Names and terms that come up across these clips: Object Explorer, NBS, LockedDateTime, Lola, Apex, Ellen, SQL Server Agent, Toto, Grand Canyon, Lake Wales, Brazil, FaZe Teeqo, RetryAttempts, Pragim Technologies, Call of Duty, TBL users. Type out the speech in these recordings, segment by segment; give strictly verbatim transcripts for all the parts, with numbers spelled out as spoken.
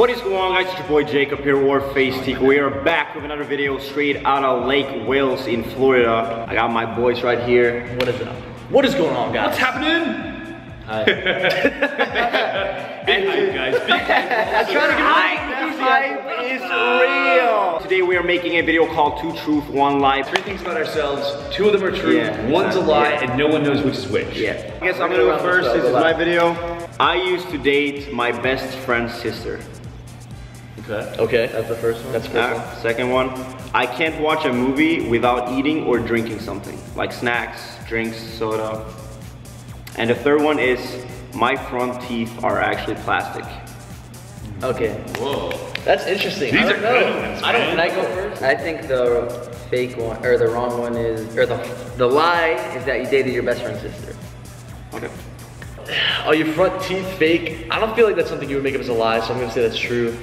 What is going on, guys? It's your boy Jacob here, or FaZe Teeqo. We are back with another video straight out of Lake Wales in Florida. I got my boys right here. What is up? What is going on, guys? What's happening? Hi. Big hype, guys. Big hype. I'm trying to get hype. Hype is real. Today we are making a video called Two Truth, One Lie. Three things about ourselves. Two of them are true. Yeah, one's exactly. a lie, yeah. and no one knows which is which. Yeah. I guess I'm gonna go first. This is my video. I used to date my best friend's sister. Okay. Okay. That's the first one. That's the first one. Second one. I can't watch a movie without eating or drinking something. Like snacks, drinks, soda. And the third one is my front teeth are actually plastic. Okay. Whoa. That's interesting. These I don't are know. Good ones, I don't can I go first? I think the fake one or the wrong one is or the the lie is that you dated your best friend's sister. Okay. Are your front teeth fake? I don't feel like that's something you would make up as a lie, so I'm gonna say that's true.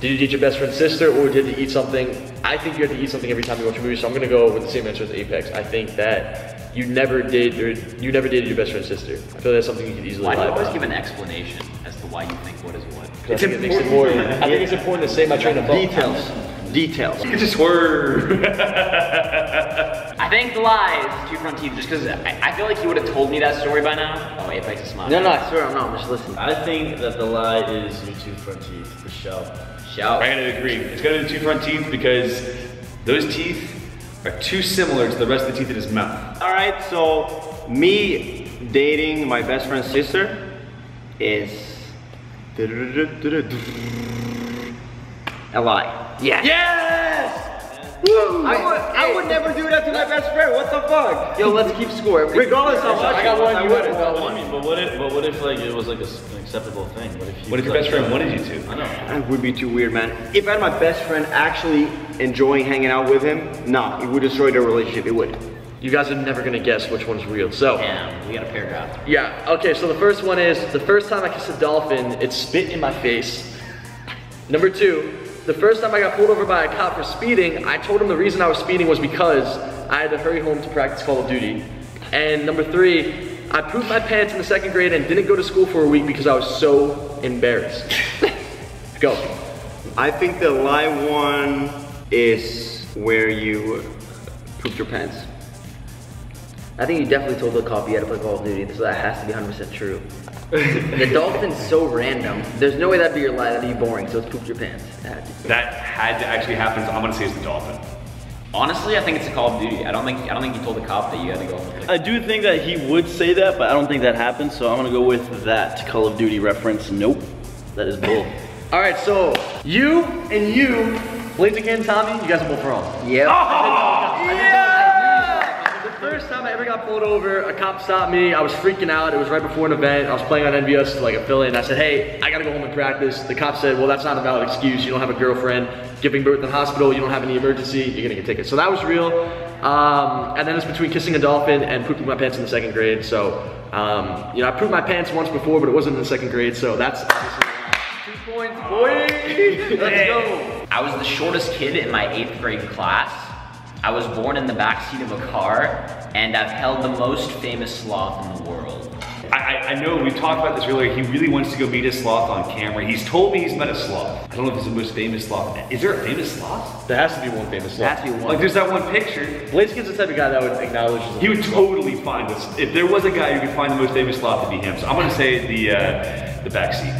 Did you date your best friend's sister or did you eat something? I think you have to eat something every time you watch a movie, so I'm gonna go with the same answer as Apex. I think that you never did or you never dated your best friend's sister. I feel like that's something you could easily lie about. Why do you always give an explanation as to why you think what is what? It's I think, important. It makes it more, I think yeah. it's important to say my train of thought. Details. Details. It's a swerve. I think the lie is two front teeth, just because I, I feel like you would have told me that story by now. Oh, Apex is smart. No, no, I swear I'm not. I'm just listening. I think that the lie is your two front teeth, the shell. Shout. I'm gonna agree. It's gotta be the two front teeth because those teeth are too similar to the rest of the teeth in his mouth. All right, so me dating my best friend's sister is a lie. Yes. Yes. Woo! I would, hey. I would never do that to my best friend. What the fuck? Yo, let's keep score. Regardless of what, I got one. You would. I mean, but what if? But what if like it was like a, an acceptable thing? What if? You what if your like, best friend wanted you to? I know. That would be too weird, man. If I had my best friend actually enjoying hanging out with him, nah, it would destroy their relationship. It would. You guys are never gonna guess which one's real. So. Damn, we got a paragraph. Yeah. Okay. So the first one is the first time I kissed a dolphin, it spit in my face. Number two. The first time I got pulled over by a cop for speeding, I told him the reason I was speeding was because I had to hurry home to practice Call of Duty. And number three, I pooped my pants in the second grade and didn't go to school for a week because I was so embarrassed. Go. I think the lie one is where you pooped your pants. I think you definitely told the cop you had to play Call of Duty, so that has to be one hundred percent true. The dolphin's so random. There's no way that'd be your lie. That'd be boring. So it's pooped your pants. That, that had to actually happen. So I'm gonna say it's the dolphin. Honestly, I think it's a Call of Duty. I don't think I don't think you told the cop that you had to go. Home. I do think that he would say that, but I don't think that happened. So I'm gonna go with that Call of Duty reference. Nope, that is bull. All right, so you and you, Blaze again, Tommy. You guys are both wrong. Yep. Oh! Yeah. First time I ever got pulled over, a cop stopped me. I was freaking out. It was right before an event. I was playing on N B S like a fill-in. I said, hey, I gotta go home and practice. The cop said, well, that's not a valid excuse. You don't have a girlfriend, giving birth in the hospital. You don't have any emergency. You're gonna get tickets. So that was real. Um, and then it's between kissing a dolphin and pooping my pants in the second grade. So, um, you know, I pooped my pants once before, but it wasn't in the second grade. So that's obviously two points, boy. Let's go. I was the shortest kid in my eighth grade class. I was born in the backseat of a car, and I've held the most famous sloth in the world. I, I know, we've talked about this earlier, he really wants to go meet a sloth on camera. He's told me he's met a sloth. I don't know if he's the most famous sloth. Is there a famous sloth? There has to be one famous sloth. There has to be one. Like, there's that one picture. Blaze is the type of guy that would acknowledge the He would totally sloth. find us. If there was a guy who could find the most famous sloth, it'd be him. So I'm gonna say the, uh, the backseat.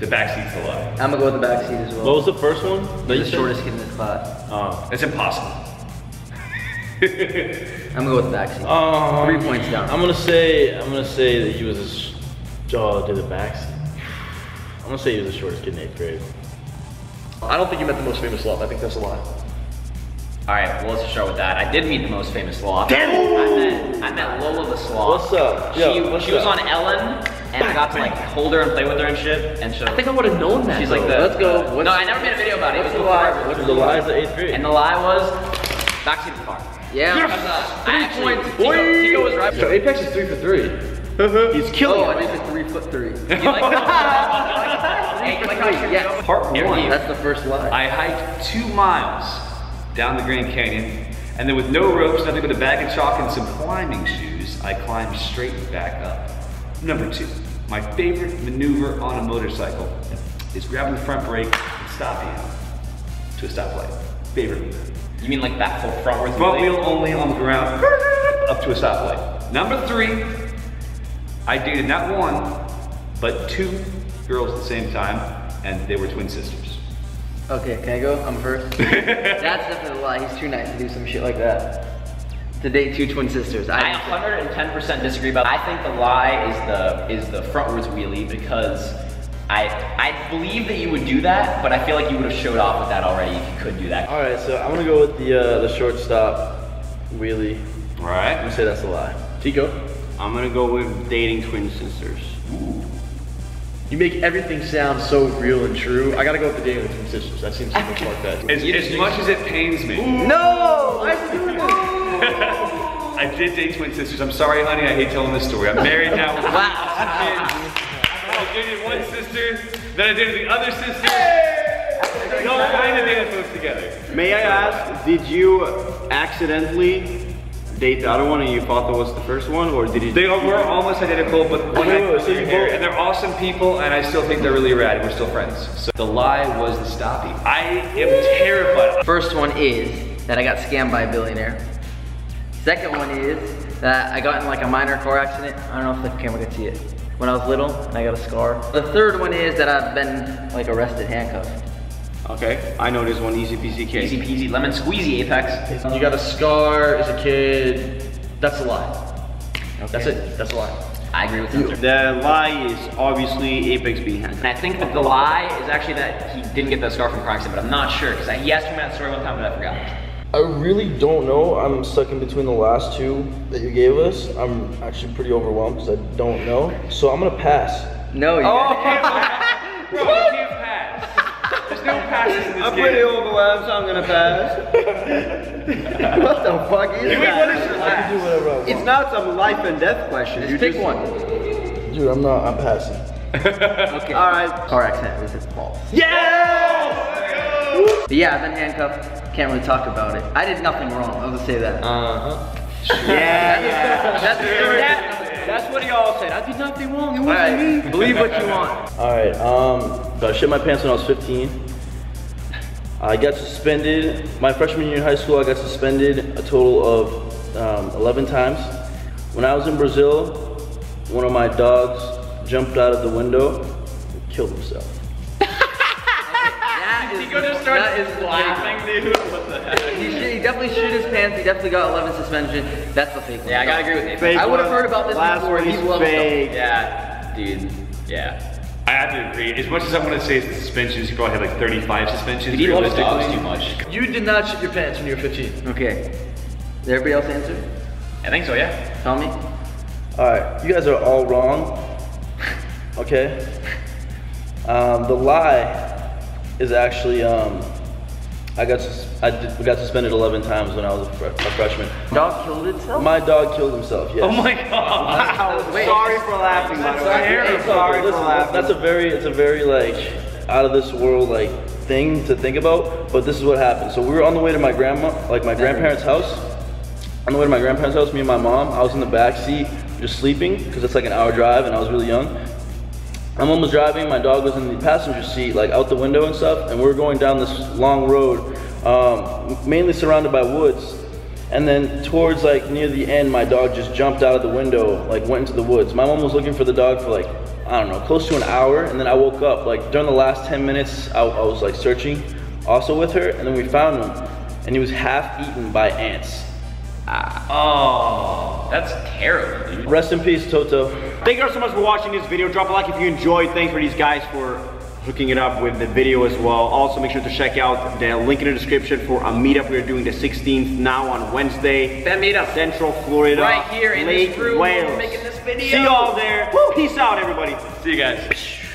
The backseat's the lie. I'm gonna go with the backseat as well. What was the first one? The shortest kid in this class. Oh. It's impossible. I'm gonna go with the backseat. Um, Three points down. I'm gonna say I'm gonna say that he was a sh oh, did the backseat. I'm gonna say he was the shortest kid in eighth grade. I don't think you met the most famous sloth. I think that's a lie. All right, well, let's start with that. I did meet the most famous sloth. Damn. I met I met Lola the sloth. What's up? Yo, she what's she up? was on Ellen, and I got to like hold her and play with her and shit. And so I think I would have known that. She's though. like the, let's go. What's no, I never made a video about it. It was the lie. What's the lie? The eighth grade. And the lie was backseat of the car. Yeah, yes. uh, I actually, Teeqo was right. So Apex is three for three. He's killing oh, it. Oh, I did the three foot three. You like that? Hey, you like how you yes. Part one, that's the first lie. I hiked two miles down the Grand Canyon, and then with no ropes, nothing but a bag of chalk and some climbing shoes, I climbed straight back up. Number two, my favorite maneuver on a motorcycle is grabbing the front brake and stopping to a stoplight. Favorite move. You mean like that whole front wheel? Front wheel only on the ground, up to a stoplight. Number three, I dated not one, but two girls at the same time, and they were twin sisters. Okay, can I go? I'm first. That's definitely a lie. He's too nice to do some shit like that. To date two twin sisters. I one hundred ten percent disagree about that. I think the lie is the is the frontwards wheelie, because I I believe that you would do that, but I feel like you would have showed off with that already if you could do that. All right, so I'm gonna go with the uh, the shortstop wheelie. All right, I'm gonna say that's a lie. Teeqo, I'm gonna go with dating twin sisters. Ooh. You make everything sound so real and true. I gotta go with the dating twin sisters. That seems so much like that. As, as much as it pains me. Ooh. No, I'm doing this. I did date twin sisters. I'm sorry, honey. I hate telling this story. I'm married now with kids. I dated one sister, then I dated the other sister. Hey! No, I didn't date those together. May I ask, did you accidentally date the other one, and you thought that was the first one, or did you? They were almost identical, but one I was in here, and they're awesome people, and I still think they're really rad, and we're still friends. So the lie was the stoppie. I am terrified. First one is that I got scammed by a billionaire. Second one is that I got in like a minor car accident. I don't know if the camera could see it. When I was little, and I got a scar. The third one is that I've been like arrested, handcuffed. Okay, I know this one, easy peasy cake. Easy peasy, lemon squeezy, Apex. You got a scar as a kid. That's a lie. Okay. That's it, that's a lie. I agree with you. The lie is obviously Apex being handcuffed. And I think that the lie is actually that he didn't get that scar from a car accident, but I'm not sure, because he asked me about that story one time, but I forgot. I really don't know. I'm stuck in between the last two that you gave us. I'm actually pretty overwhelmed because I don't know. So I'm gonna pass. No, you oh, can't pass. Bro, you can't pass. There's no passes in this I'm game. Pretty overwhelmed, so I'm gonna pass. What the fuck is you that? Mean, what is your last? I can do whatever I want. It's not some life and death question. Just you pick just... one. Dude, I'm not. I'm passing. Okay. All right. Car accident was his fault. Yeah. But yeah, I've been handcuffed. Can't really talk about it. I did nothing wrong, I'll just say that. Uh-huh. Sure. Yeah, yeah. That's, sure. that, that's what he all said. I did nothing wrong, it wasn't right. me. Believe what you want. All right, um, so I shit my pants when I was fifteen. I got suspended. My freshman year in high school, I got suspended a total of um, eleven times. When I was in Brazil, one of my dogs jumped out of the window and killed himself. He just starts laughing, dude. What the heck? He, should, he definitely shit his pants. He definitely got eleven suspension. That's the fake one. Yeah, I gotta agree with you. Fake I would have heard about this last before. He's fake. Yeah, dude. Yeah. I have to agree. As much as I want to say it's the suspensions, he probably had like thirty-five suspensions. He loves dogs too much. You did not shit your pants when you were fifteen. Okay. Did everybody else answer? I think so. Yeah. Tell me. All right. You guys are all wrong. Okay. Um, the lie. Is actually um, I got I did, got suspended eleven times when I was a, fr a freshman. Dog killed itself. My dog killed himself. Yes. Oh my God! Wow. Wait, sorry for laughing. By the way. Sorry for laughing. That's a very it's a very like out of this world like thing to think about. But this is what happened. So we were on the way to my grandma like my grandparents' house. On the way to my grandparents' house, me and my mom. I was in the back seat just sleeping because it's like an hour drive, and I was really young. My mom was driving, my dog was in the passenger seat, like out the window and stuff, and we were going down this long road, um, mainly surrounded by woods, and then towards like near the end, my dog just jumped out of the window, like went into the woods. My mom was looking for the dog for like, I don't know, close to an hour, and then I woke up, like during the last ten minutes, I, I was like searching, also with her, and then we found him, and he was half eaten by ants. Ah. Oh, that's terrible, dude. Rest in peace, Toto. Thank you all so much for watching this video. Drop a like if you enjoyed. Thanks for these guys for hooking it up with the video as well. Also, make sure to check out the link in the description for a meetup we're doing the sixteenth now on Wednesday. That meetup. Central Florida. Right here in Lake Wales. We're making this video. See y'all there. Woo. Peace out, everybody. See you guys.